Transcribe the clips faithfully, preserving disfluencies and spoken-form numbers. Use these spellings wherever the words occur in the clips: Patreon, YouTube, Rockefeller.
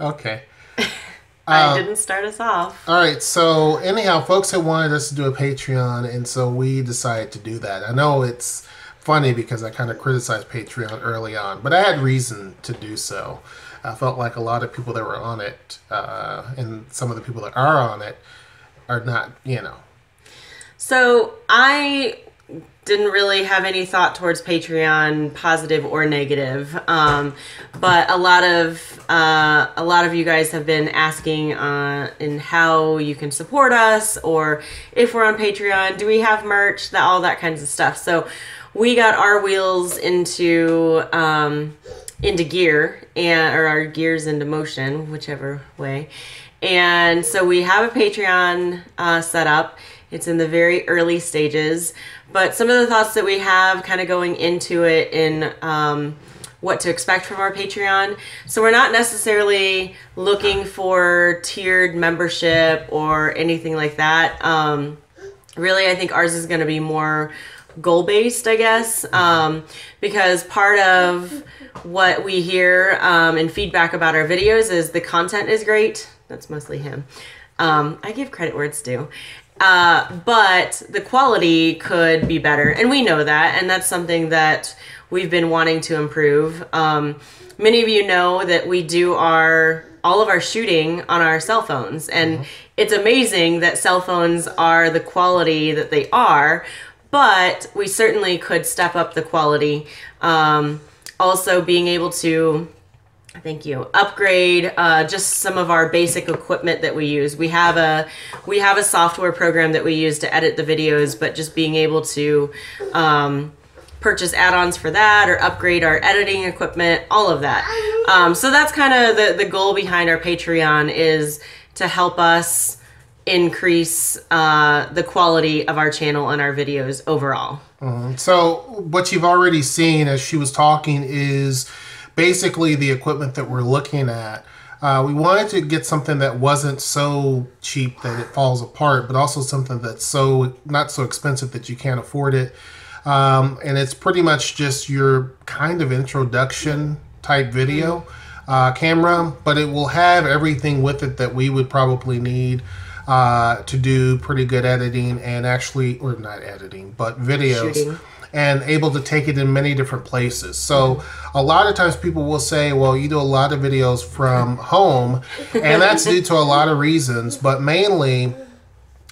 Okay. I um, didn't start us off. All right. So anyhow, folks had wanted us to do a Patreon, and so we decided to do that. I know it's funny because I kind of criticized Patreon early on, but I had reason to do so. I felt like a lot of people that were on it, uh, and some of the people that are on it, are not, you know. So I didn't really have any thought towards Patreon, positive or negative, um, but a lot of uh, a lot of you guys have been asking uh, in how you can support us, or if we're on Patreon, do we have merch, that all that kinds of stuff. So we got our wheels into um, into gear, and or our gears into motion, whichever way. And so we have a Patreon uh, set up. It's in the very early stages, but some of the thoughts that we have kind of going into it in um, what to expect from our Patreon. So we're not necessarily looking for tiered membership or anything like that. Um, really, I think ours is going to be more goal-based, I guess, um, because part of what we hear um, and feedback about our videos is the content is great. That's mostly him. Um, I give credit where it's due. Uh, but the quality could be better, and we know that, and that's something that we've been wanting to improve. Um, many of you know that we do our all of our shooting on our cell phones, and mm-hmm. It's amazing that cell phones are the quality that they are, but we certainly could step up the quality. Um, also being able to Thank you. Upgrade uh, just some of our basic equipment that we use. We have a we have a software program that we use to edit the videos, but just being able to um, purchase add-ons for that or upgrade our editing equipment, all of that. Um, so that's kind of the, the goal behind our Patreon, is to help us increase uh, the quality of our channel and our videos overall. Mm-hmm. So what you've already seen as she was talking is basically the equipment that we're looking at. Uh, we wanted to get something that wasn't so cheap that it falls apart, but also something that's so not so expensive that you can't afford it. Um, and it's pretty much just your kind of introduction type video uh, camera, but it will have everything with it that we would probably need uh, to do pretty good editing and actually, or not editing, but videos. Shooting. And able to take it in many different places. So a lot of times people will say, well, you do a lot of videos from home, and that's due to a lot of reasons, but mainly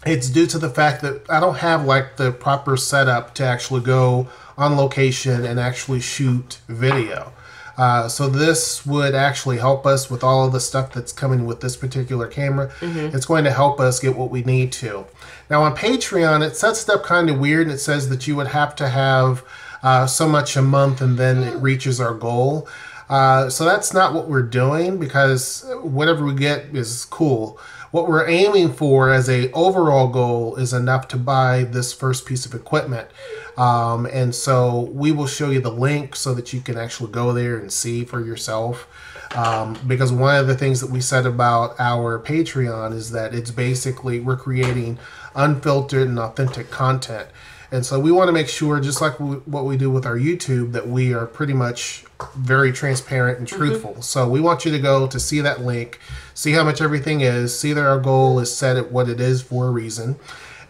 it's due to the fact that I don't have like the proper setup to actually go on location and actually shoot video. Uh, so this would actually help us with all of the stuff that's coming with this particular camera. Mm-hmm. It's going to help us get what we need to. Now on Patreon, it sets it up kind of weird. It says that you would have to have uh, so much a month and then it reaches our goal. Uh, so that's not what we're doing, because whatever we get is cool. What we're aiming for as a overall goal is enough to buy this first piece of equipment. Um, and so we will show you the link so that you can actually go there and see for yourself. Um, because one of the things that we said about our Patreon is that it's basically we're creating unfiltered and authentic content. And so we want to make sure, just like we, what we do with our YouTube, that we are pretty much very transparent and truthful. Mm-hmm. So we want you to go to see that link, see how much everything is, see that our goal is set at what it is for a reason.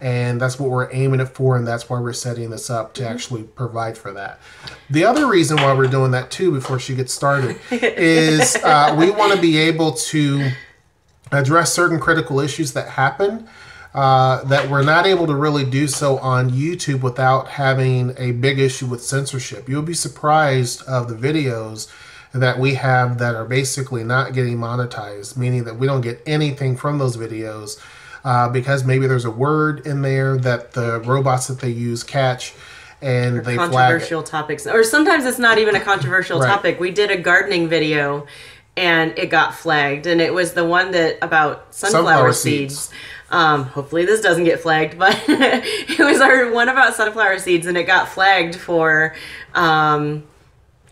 And that's what we're aiming it for, and that's why we're setting this up to mm-hmm. actually provide for that. The other reason why we're doing that, too, before she gets started, is uh, we want to be able to address certain critical issues that happen. Uh, that we're not able to really do so on YouTube without having a big issue with censorship. You'll be surprised of the videos that we have that are basically not getting monetized, meaning that we don't get anything from those videos uh, because maybe there's a word in there that the robots that they use catch and or they flag it. Controversial topics. Or sometimes it's not even a controversial right. topic. We did a gardening video and it got flagged, and it was the one that about sunflower, sunflower seeds. seeds. Um, hopefully this doesn't get flagged, but it was our one about sunflower seeds, and it got flagged for um,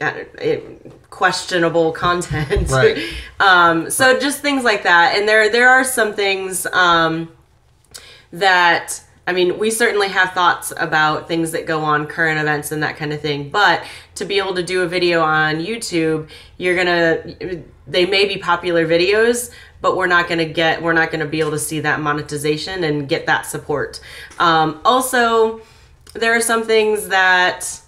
it, questionable content. Right. um, so right. just things like that. And there, there are some things um, that I mean, we certainly have thoughts about things that go on, current events and that kind of thing, but to be able to do a video on YouTube, you're gonna, they may be popular videos, but we're not gonna get, we're not gonna be able to see that monetization and get that support. Um, also, there are some things that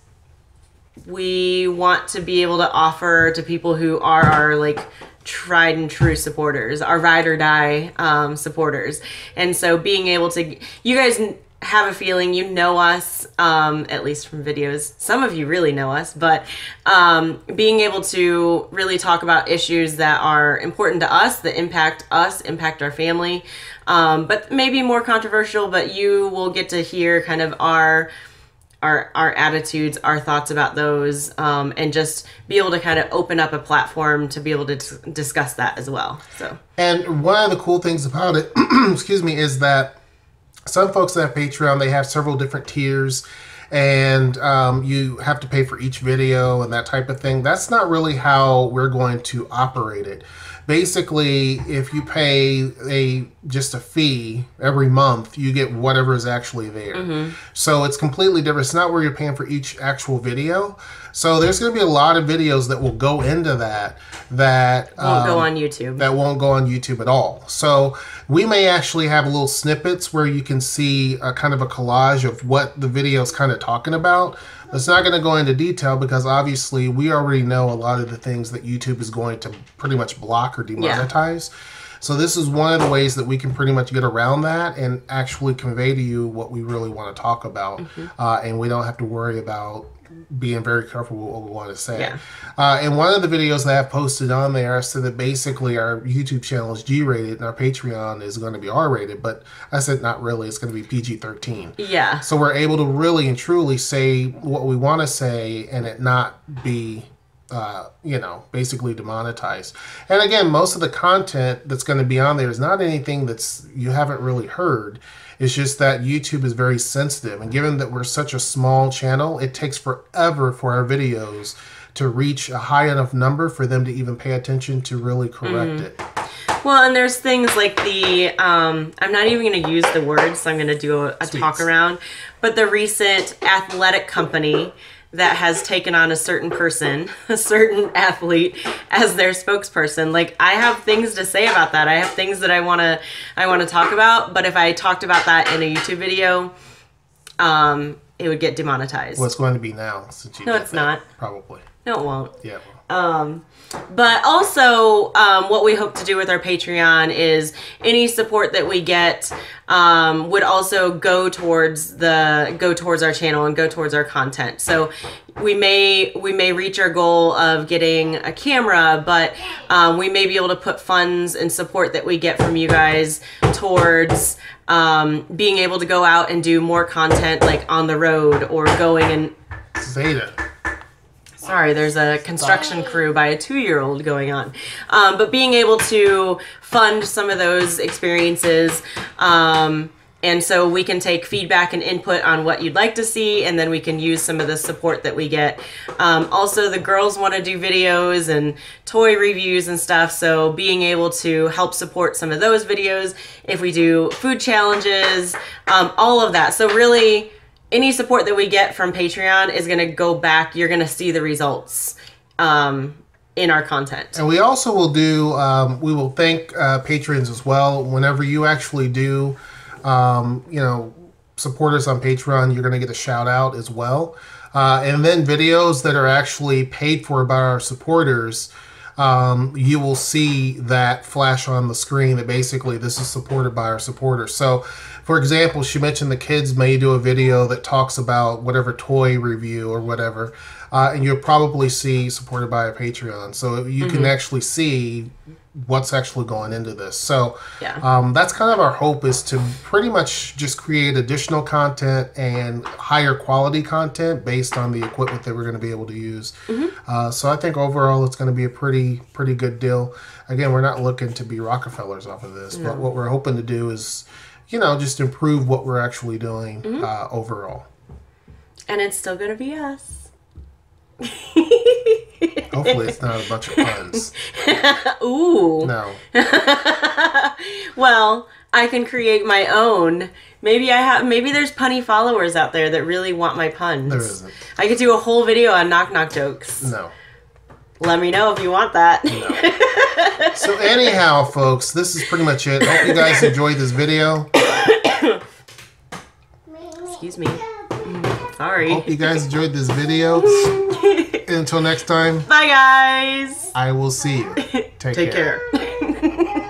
we want to be able to offer to people who are our, like, tried and true supporters, our ride or die um, supporters. And so being able to, you guys have a feeling, you know us, um, at least from videos. Some of you really know us, but um, being able to really talk about issues that are important to us, that impact us, impact our family, um, but maybe more controversial, but you will get to hear kind of our Our, our attitudes, our thoughts about those, um, and just be able to kind of open up a platform to be able to discuss that as well. So, and one of the cool things about it, excuse me, is that some folks that have Patreon, they have several different tiers, and um, you have to pay for each video and that type of thing. That's not really how we're going to operate it. Basically, if you pay a just a fee every month, you get whatever is actually there. Mm-hmm. So it's completely different. It's not where you're paying for each actual video. So there's going to be a lot of videos that will go into that that won't um, go on YouTube. That won't go on YouTube at all. So we may actually have little snippets where you can see a kind of a collage of what the video is kind of talking about. It's not going to go into detail because obviously we already know a lot of the things that YouTube is going to pretty much block or demonetize. Yeah. So this is one of the ways that we can pretty much get around that and actually convey to you what we really want to talk about. Mm-hmm. uh, and we don't have to worry about being very careful with what we want to say. Yeah. Uh, and one of the videos that I've posted on there, I said that basically our YouTube channel is G rated and our Patreon is going to be R rated, but I said not really, it's going to be P G thirteen. Yeah. So we're able to really and truly say what we want to say and it not be, uh, you know, basically demonetized. And again, most of the content that's going to be on there is not anything that's you haven't really heard. It's just that YouTube is very sensitive, and given that we're such a small channel, it takes forever for our videos to reach a high enough number for them to even pay attention to really correct mm-hmm. it. Well, and there's things like the, um, I'm not even going to use the word, so I'm going to do a, a talk around, but the recent athletic company that has taken on a certain person, a certain athlete as their spokesperson. Like, I have things to say about that. I have things that I want to I want to talk about, but if I talked about that in a YouTube video, um, it would get demonetized. Well, it's going to be now since you No, it's that, not. Probably. No, it won't. Yeah, it won't. Um, but also, um, what we hope to do with our Patreon is any support that we get, um, would also go towards the, go towards our channel and go towards our content. So we may, we may reach our goal of getting a camera, but, um, we may be able to put funds and support that we get from you guys towards, um, being able to go out and do more content like on the road or going and Zeta. Sorry, there's a construction crew by a two year old going on. Um, but being able to fund some of those experiences, um, and so we can take feedback and input on what you'd like to see, and then we can use some of the support that we get. Um, also, the girls want to do videos and toy reviews and stuff, so being able to help support some of those videos, if we do food challenges, um, all of that. So really, any support that we get from Patreon is going to go back. You're going to see the results um, in our content. And we also will do, um, we will thank uh, patrons as well. Whenever you actually do, um, you know, support us on Patreon, you're going to get a shout out as well. Uh, and then videos that are actually paid for by our supporters, Um, you will see that flash on the screen that basically this is supported by our supporters. So, for example, she mentioned the kids may do a video that talks about whatever toy review or whatever, uh, and you'll probably see supported by a Patreon. So you mm-hmm. can actually see what's actually going into this. So yeah. um, that's kind of our hope, is to pretty much just create additional content and higher quality content based on the equipment that we're going to be able to use. Mm-hmm. uh, so I think overall it's going to be a pretty pretty good deal. Again, we're not looking to be Rockefellers off of this, no. but what we're hoping to do is, you know, just improve what we're actually doing mm-hmm. uh, overall. And it's still going to be us. Hopefully it's not a bunch of puns. Ooh. No. Well, I can create my own. Maybe I have. Maybe there's punny followers out there that really want my puns. There isn't. I could do a whole video on knock knock jokes. No. Let me know if you want that. No. So anyhow, folks, this is pretty much it. I hope you guys enjoyed this video. Excuse me. Sorry. Hope you guys enjoyed this video. Until next time. Bye, guys. I will see you. Take, Take care. care.